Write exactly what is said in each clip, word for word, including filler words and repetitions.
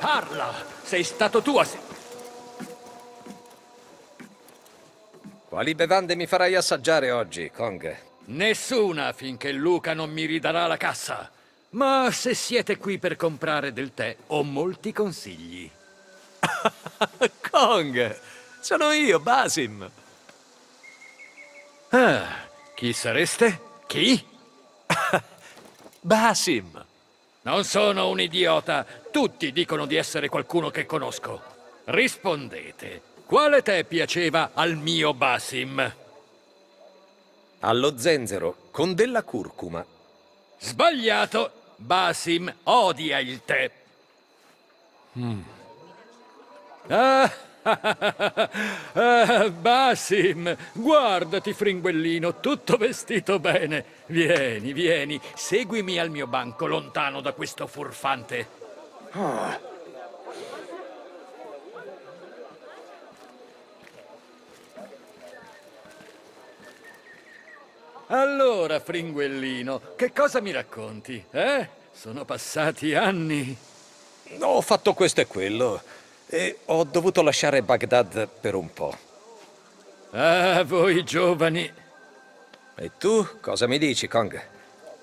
Parla! Sei stato tu a... Quali bevande mi farai assaggiare oggi, Kong? Nessuna, finché Luca non mi ridarà la cassa. Ma se siete qui per comprare del tè, ho molti consigli. Kong! Sono io, Basim! Ah, chi sareste? Chi? Basim! Non sono un idiota. Tutti dicono di essere qualcuno che conosco. Rispondete. Quale tè piaceva al mio Basim? Allo zenzero, con della curcuma. Sbagliato! Basim odia il tè. Mm. Ah, ah, Basim, guardati, fringuellino, tutto vestito bene. Vieni, vieni, seguimi al mio banco, lontano da questo furfante. Ah. Allora, fringuellino, che cosa mi racconti, eh? Sono passati anni. Ho fatto questo e quello. E ho dovuto lasciare Baghdad per un po'. Ah, voi giovani. E tu cosa mi dici, Kong?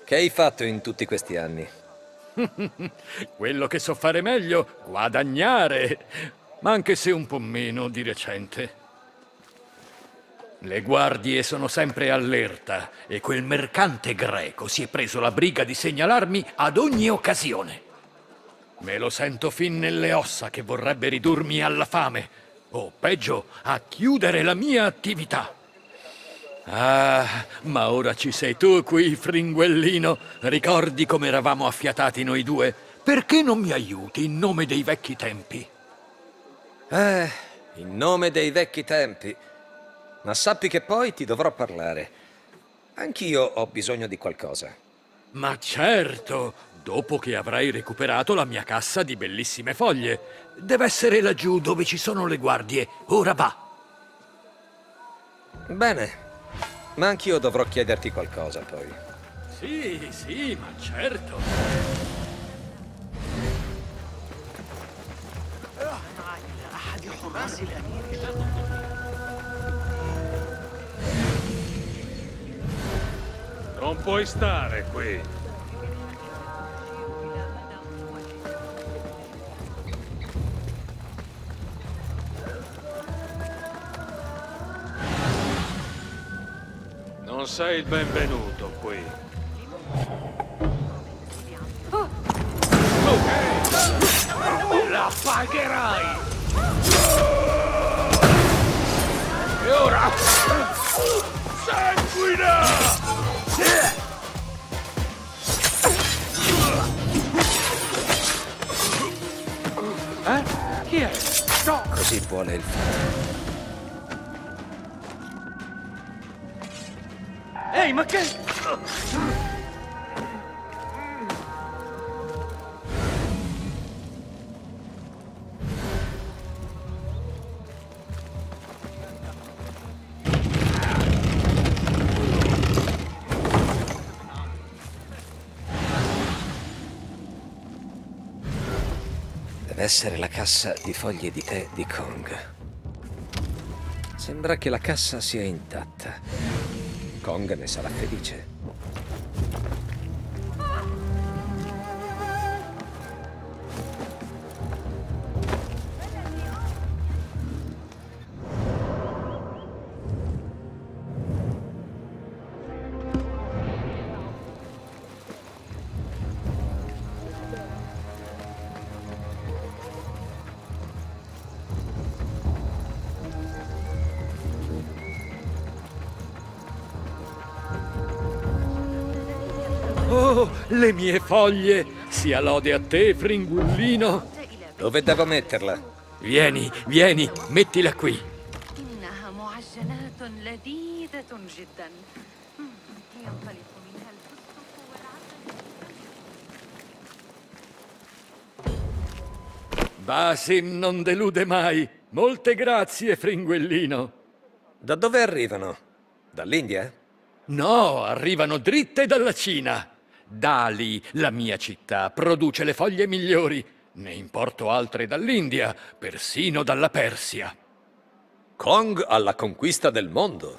Che hai fatto in tutti questi anni? Quello che so fare meglio, guadagnare. Ma anche se un po' meno di recente. Le guardie sono sempre allerta e quel mercante greco si è preso la briga di segnalarmi ad ogni occasione. Me lo sento fin nelle ossa che vorrebbe ridurmi alla fame, o peggio, a chiudere la mia attività. Ah, ma ora ci sei tu qui, fringuellino. Ricordi come eravamo affiatati noi due? Perché non mi aiuti in nome dei vecchi tempi? Eh, in nome dei vecchi tempi. Ma sappi che poi ti dovrò parlare. Anch'io ho bisogno di qualcosa. Ma certo! Dopo che avrai recuperato la mia cassa di bellissime foglie. Deve essere laggiù dove ci sono le guardie. Ora va. Bene. Ma anch'io dovrò chiederti qualcosa poi. Sì, sì, ma certo. Non puoi stare qui. Non sei il benvenuto qui. Oh. Okay. La pagherai! E ora? Sanguina! Eh? Chi è? No. Così vuole il fuoco. Ehi, hey, ma che... Deve essere la cassa di foglie di tè di Kong. Sembra che la cassa sia intatta. Kong ne sarà felice. Le mie foglie! Sia lode a te, fringuellino! Dove devo metterla? Vieni, vieni, mettila qui! Basim non delude mai! Molte grazie, fringuellino! Da dove arrivano? Dall'India? No, arrivano dritte dalla Cina. Dali, la mia città, produce le foglie migliori. Ne importo altre dall'India, persino dalla Persia. Kong alla conquista del mondo.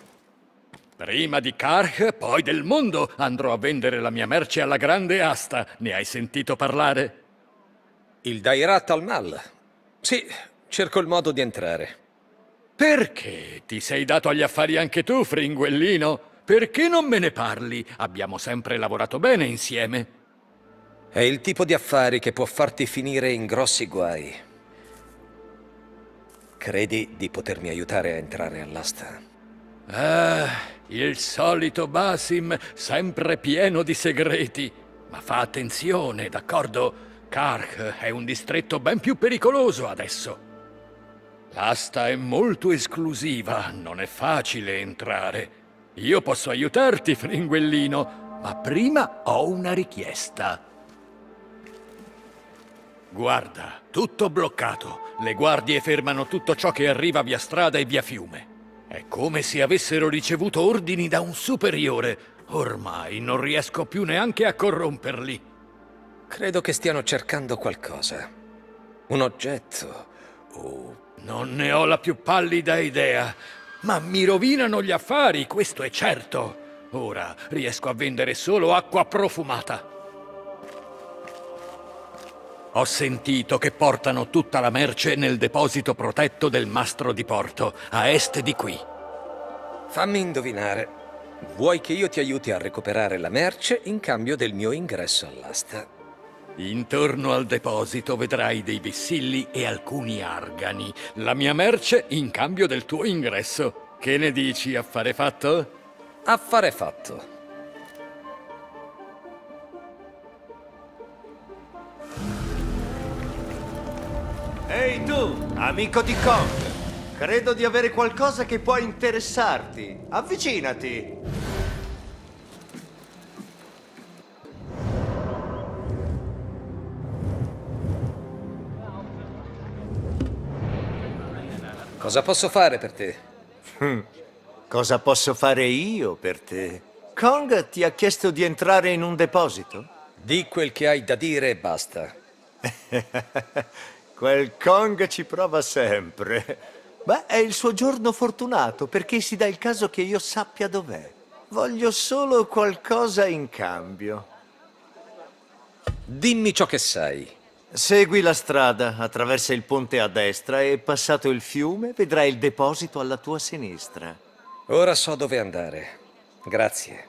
Prima di Karkh, poi del mondo, andrò a vendere la mia merce alla grande asta. Ne hai sentito parlare? Il Dairat al Mal. Sì, cerco il modo di entrare. Perché? Ti sei dato agli affari anche tu, fringuellino? Perché non me ne parli? Abbiamo sempre lavorato bene insieme. È il tipo di affari che può farti finire in grossi guai. Credi di potermi aiutare a entrare all'asta? Ah, il solito Basim, sempre pieno di segreti. Ma fa attenzione, d'accordo? Karkh è un distretto ben più pericoloso adesso. L'asta è molto esclusiva, non è facile entrare. Io posso aiutarti, fringuellino, ma prima ho una richiesta. Guarda, tutto bloccato. Le guardie fermano tutto ciò che arriva via strada e via fiume. È come se avessero ricevuto ordini da un superiore. Ormai non riesco più neanche a corromperli. Credo che stiano cercando qualcosa. Un oggetto o... Non ne ho la più pallida idea. Ma mi rovinano gli affari, questo è certo. Ora riesco a vendere solo acqua profumata. Ho sentito che portano tutta la merce nel deposito protetto del Mastro di Porto, a est di qui. Fammi indovinare. Vuoi che io ti aiuti a recuperare la merce in cambio del mio ingresso all'asta? Intorno al deposito vedrai dei vessilli e alcuni argani. La mia merce in cambio del tuo ingresso. Che ne dici, affare fatto? Affare fatto. Ehi tu, amico di Kong, credo di avere qualcosa che può interessarti. Avvicinati. Cosa posso fare per te? Hmm. Cosa posso fare io per te? Kong ti ha chiesto di entrare in un deposito? Di quel che hai da dire e basta. Quel Kong ci prova sempre. Beh, è il suo giorno fortunato, perché si dà il caso che io sappia dov'è. Voglio solo qualcosa in cambio. Dimmi ciò che sai. Segui la strada, attraversa il ponte a destra e, passato il fiume, vedrai il deposito alla tua sinistra. Ora so dove andare. Grazie.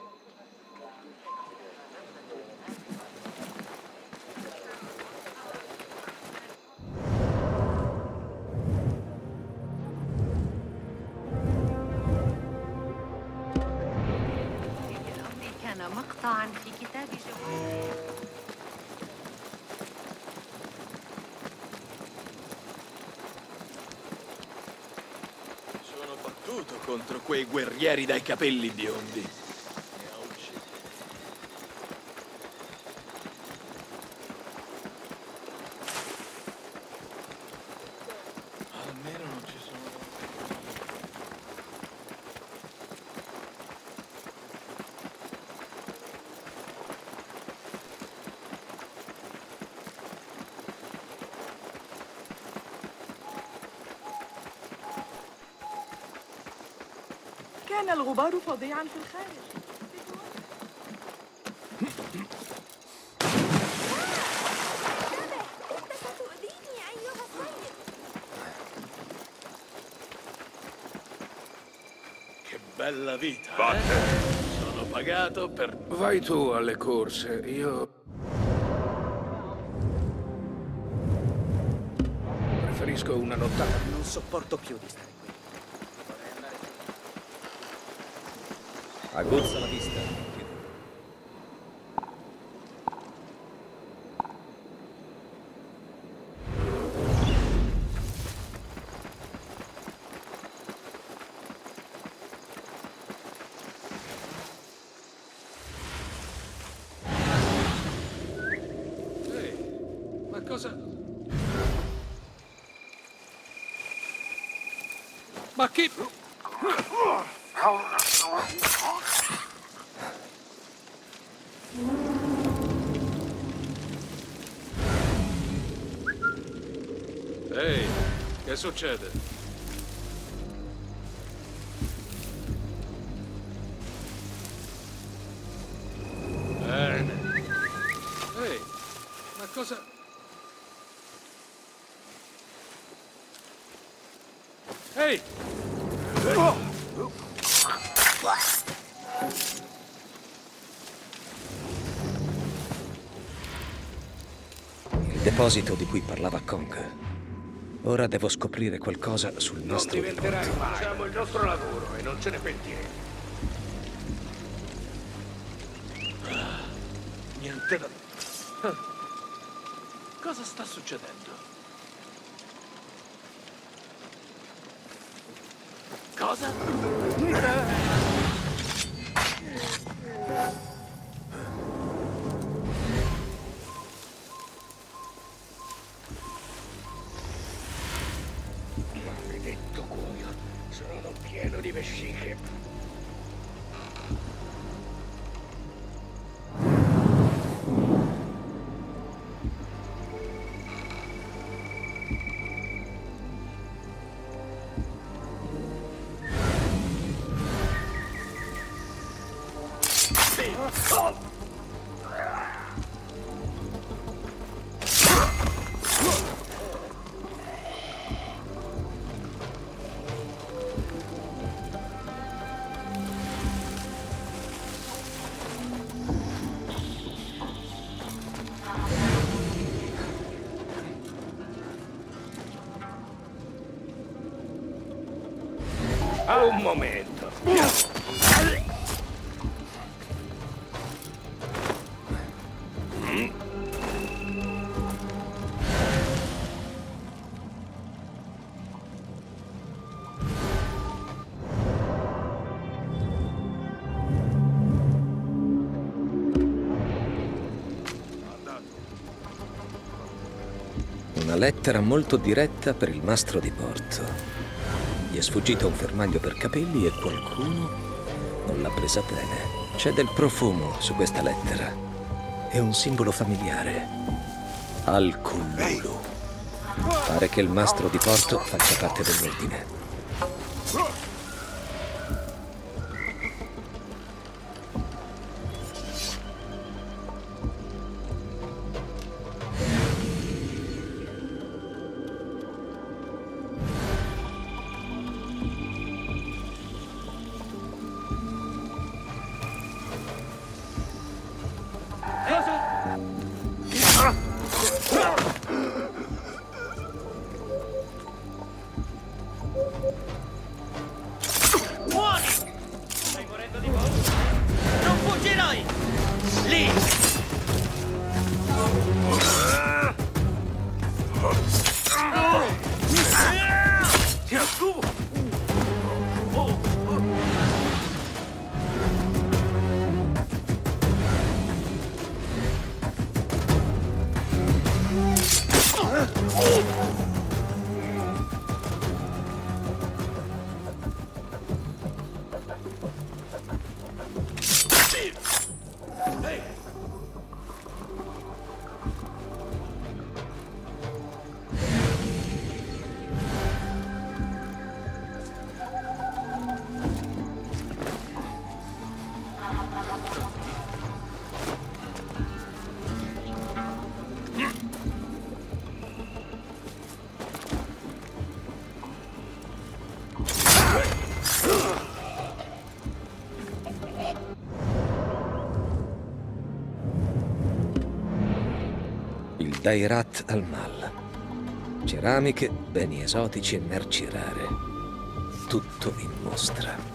Sono battuto contro quei guerrieri dai capelli biondi. Almeno non ci sono. كان الغبار فظيعا في الخارج. انت ستؤذيني ايها السيد. Che bella vita, eh? Sono pagato per... Vai tu alle corse, io... Preferisco una nottata. Non sopporto più di stare. Aguzza la vista. Ehi, ma cosa... Ma che... Ehi, che succede? Bene. Ehi, ma cosa... Ehi! Oh! Il deposito di cui parlava Kong. Ora devo scoprire qualcosa sul mastro di Porto. Non diventerai mai. Facciamo il nostro lavoro e non ce ne pentiremo. Ah, niente da... Ah. Cosa sta succedendo? Cosa? Maledetto cuoio, sono pieno di vesciche. Un momento. Una lettera molto diretta per il mastro di Porto. Gli è sfuggito un fermaglio per capelli e qualcuno non l'ha presa bene. C'è del profumo su questa lettera. È un simbolo familiare. Al-Kullulu. Pare che il mastro di Porto faccia parte dell'ordine. Dairat al Mal. Ceramiche, beni esotici e merci rare. Tutto in mostra.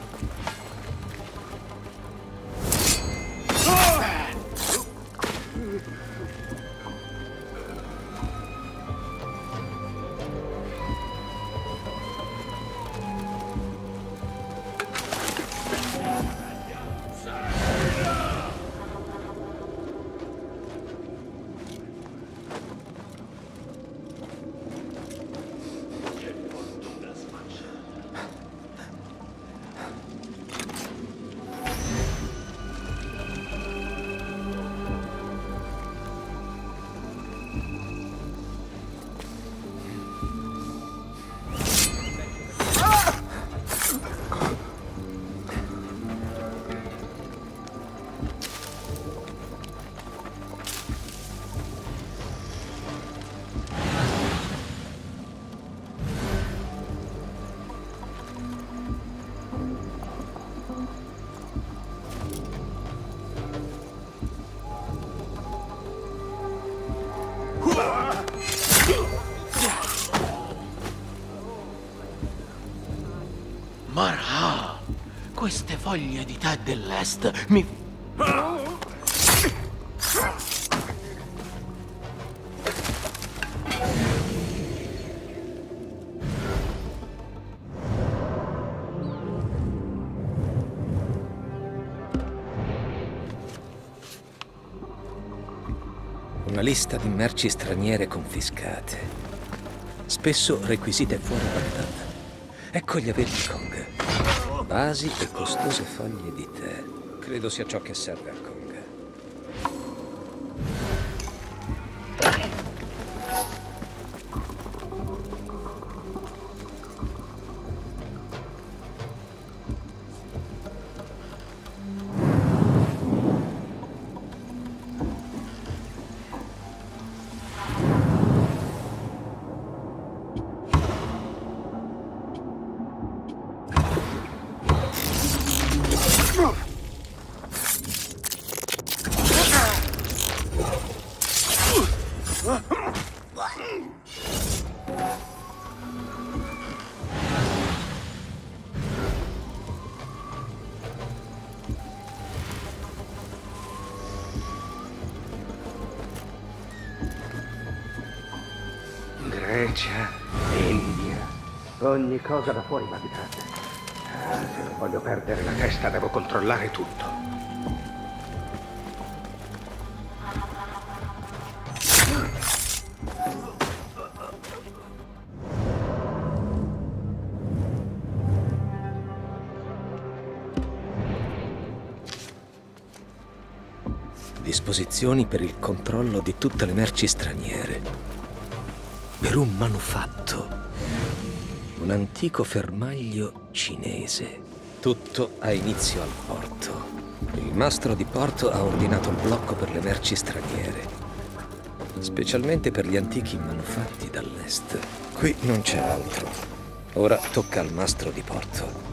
Queste foglie di tè dell'est mi... Una lista di merci straniere confiscate, spesso requisite fuori Baghdad. Ecco gli averi di Kong. Vasi e costose foglie di tè. Credo sia ciò che serve a Kong. Grecia, India, ogni cosa da fuori Baghdad. Ah, se non voglio perdere la testa devo controllare tutto. Disposizioni per il controllo di tutte le merci straniere. Per un manufatto. Un antico fermaglio cinese. Tutto ha inizio al porto. Il mastro di Porto ha ordinato il blocco per le merci straniere. Specialmente per gli antichi manufatti dall'est. Qui non c'è altro. Ora tocca al mastro di Porto.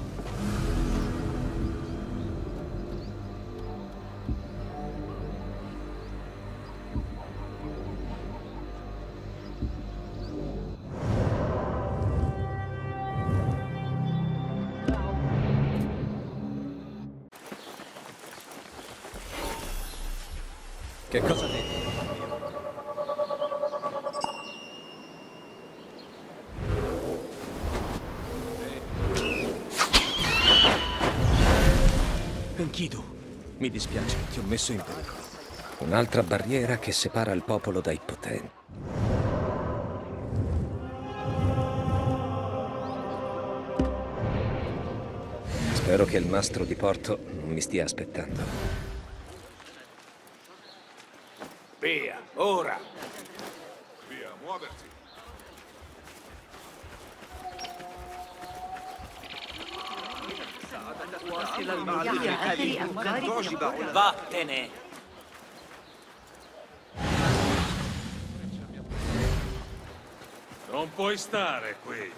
Che cosa vedi? Enkidu, mi dispiace, ti ho messo in pericolo. Un'altra barriera che separa il popolo dai potenti. Spero che il mastro di Porto non mi stia aspettando. Via, ora! Via, muoverti! Vattene! Non puoi stare qui!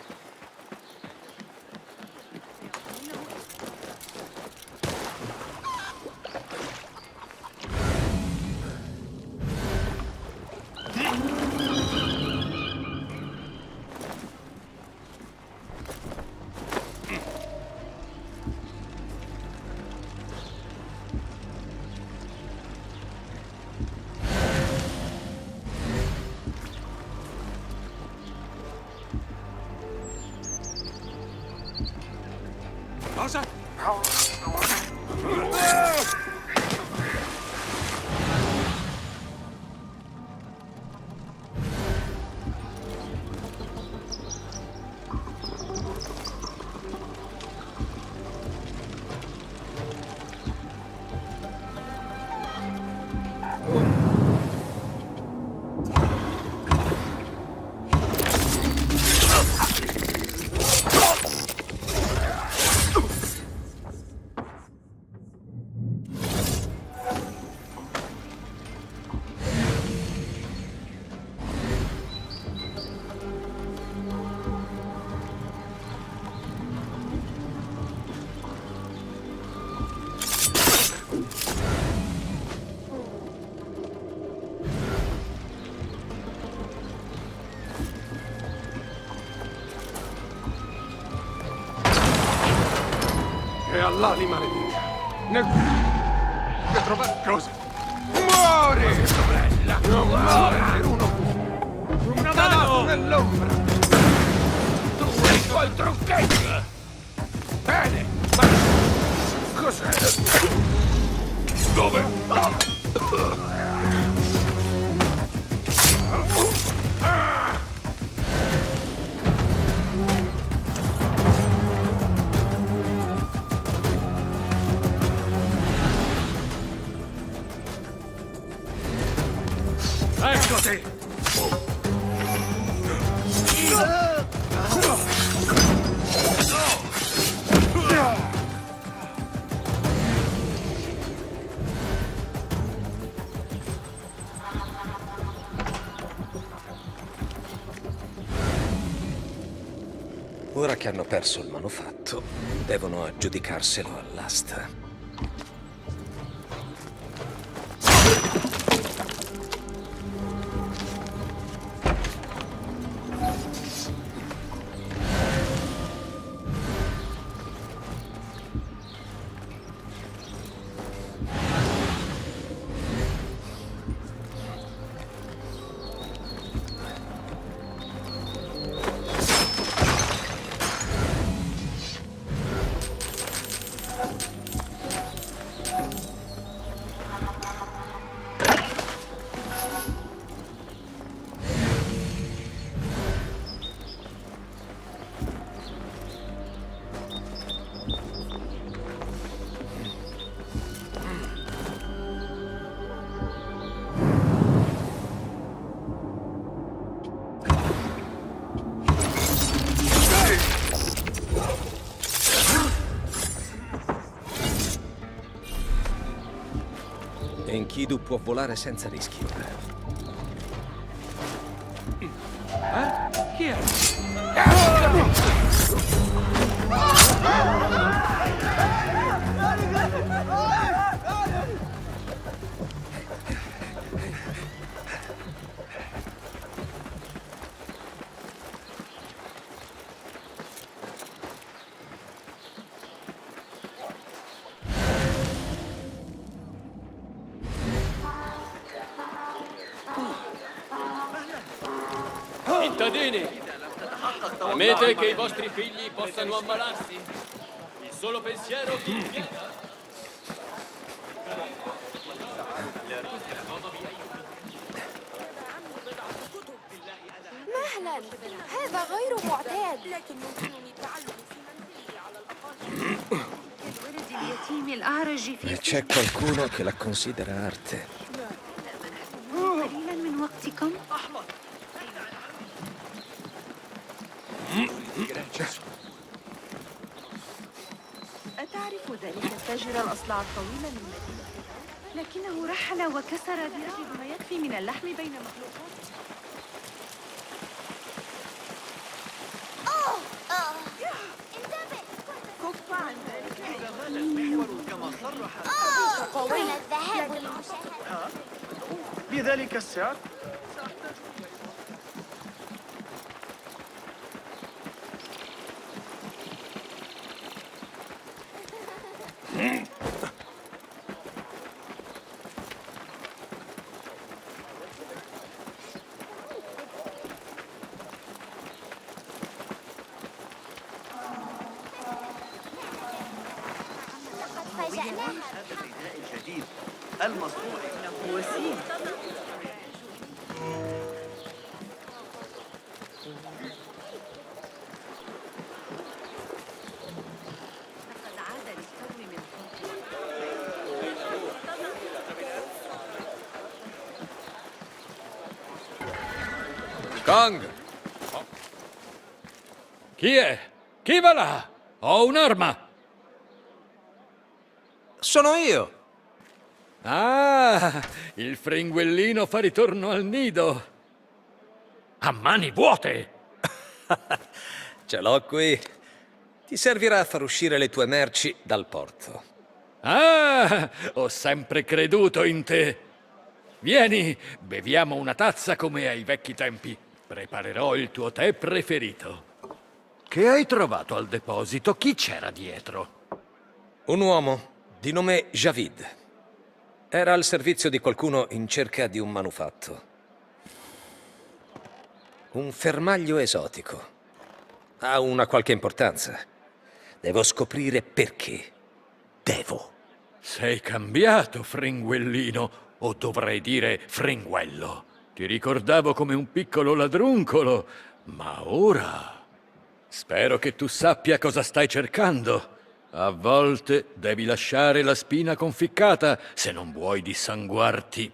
Cosa? Allah li maledica. Nel... Che trovare... Cosa? Muori! Ma che sorella! Non muori per uno... Una mano! Nell'ombra! Tu sei col trucchetto! Bene! Ma... Cos'è? Dove? Eccoti! Ora che hanno perso il manufatto, devono aggiudicarselo all'asta. Enkidu può volare senza rischio. Eh? Chi è? Temete che i vostri figli possano ammalarsi? Il solo pensiero vi inquieta. مهلا هذا غير معتاد لكن يمكنني التعلم في منزلي على الأقل كالولد اليتيم الأعرج في c'è qualcuno che la considera arte. قليلا من وقتكم. أتعرف ذلك التاجر الأصلع الطويل من المدينة لكنه رحل وكسر لأجل ما يكفي من اللحم بين مخلوقاته. أوه أوه انتبه كف عن ذلك إذا مال المحور كما صرح قوي الذهاب للمشاهدة بذلك السعر. Kong! Oh. Chi è? Chi va là? Ho un'arma! Sono io! Ah! Il fringuellino fa ritorno al nido! A mani vuote! Ce l'ho qui! Ti servirà a far uscire le tue merci dal porto. Ah! Ho sempre creduto in te! Vieni, beviamo una tazza come ai vecchi tempi. Preparerò il tuo tè preferito. Che hai trovato al deposito? Chi c'era dietro? Un uomo di nome Javid era al servizio di qualcuno in cerca di un manufatto. Un fermaglio esotico. Ha una qualche importanza. Devo scoprire perché. Devo. Sei cambiato, fringuellino, o dovrei dire fringuello. Ti ricordavo come un piccolo ladruncolo, ma ora... Spero che tu sappia cosa stai cercando. A volte devi lasciare la spina conficcata se non vuoi dissanguarti.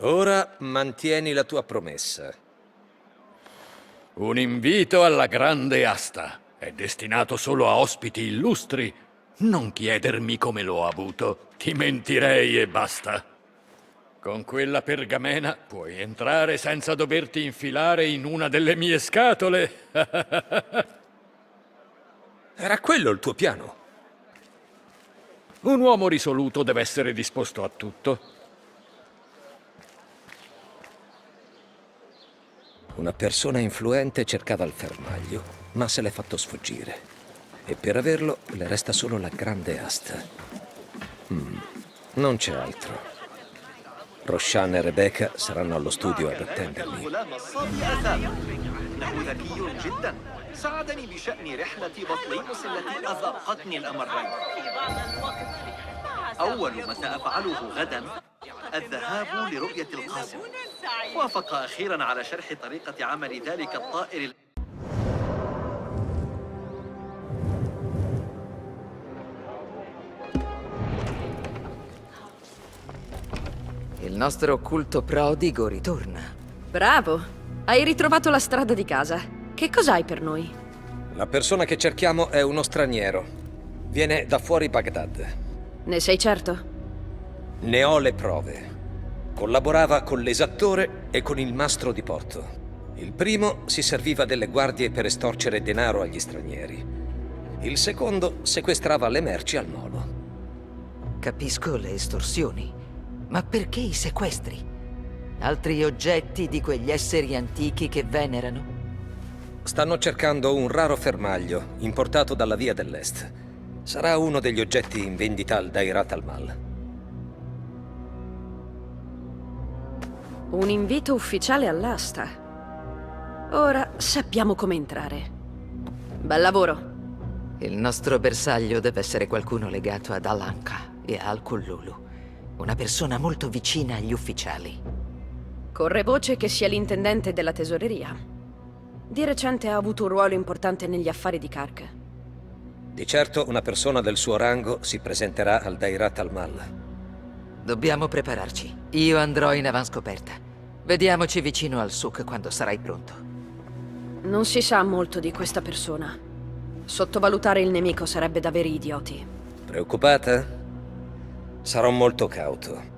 Ora mantieni la tua promessa. Un invito alla grande asta. È destinato solo a ospiti illustri. Non chiedermi come l'ho avuto. Ti mentirei e basta. Con quella pergamena puoi entrare senza doverti infilare in una delle mie scatole. Era quello il tuo piano? Un uomo risoluto deve essere disposto a tutto. Una persona influente cercava il fermaglio, ma se l'è fatto sfuggire. E per averlo le resta solo la grande asta. Mm, non c'è altro. Roshan e Rebecca saranno allo studio ad attendermi. Il nostro occulto prodigo ritorna. Bravo! Hai ritrovato la strada di casa. Che cos'hai per noi? La persona che cerchiamo è uno straniero. Viene da fuori Baghdad. Ne sei certo? Ne ho le prove. Collaborava con l'esattore e con il Mastro di Porto. Il primo si serviva delle guardie per estorcere denaro agli stranieri. Il secondo sequestrava le merci al molo. Capisco le estorsioni. Ma perché i sequestri? Altri oggetti di quegli esseri antichi che venerano? Stanno cercando un raro fermaglio, importato dalla via dell'est. Sarà uno degli oggetti in vendita al Dairat al Mal. Un invito ufficiale all'asta. Ora sappiamo come entrare. Bel lavoro. Il nostro bersaglio deve essere qualcuno legato ad Al-Anka e Al-Kullulu. Una persona molto vicina agli ufficiali. Corre voce che sia l'intendente della tesoreria. Di recente ha avuto un ruolo importante negli affari di Karkh. Di certo una persona del suo rango si presenterà al Dairat al Mal. Dobbiamo prepararci. Io andrò in avanscoperta. Vediamoci vicino al Suk quando sarai pronto. Non si sa molto di questa persona. Sottovalutare il nemico sarebbe da veri idioti. Preoccupata? Sarò molto cauto.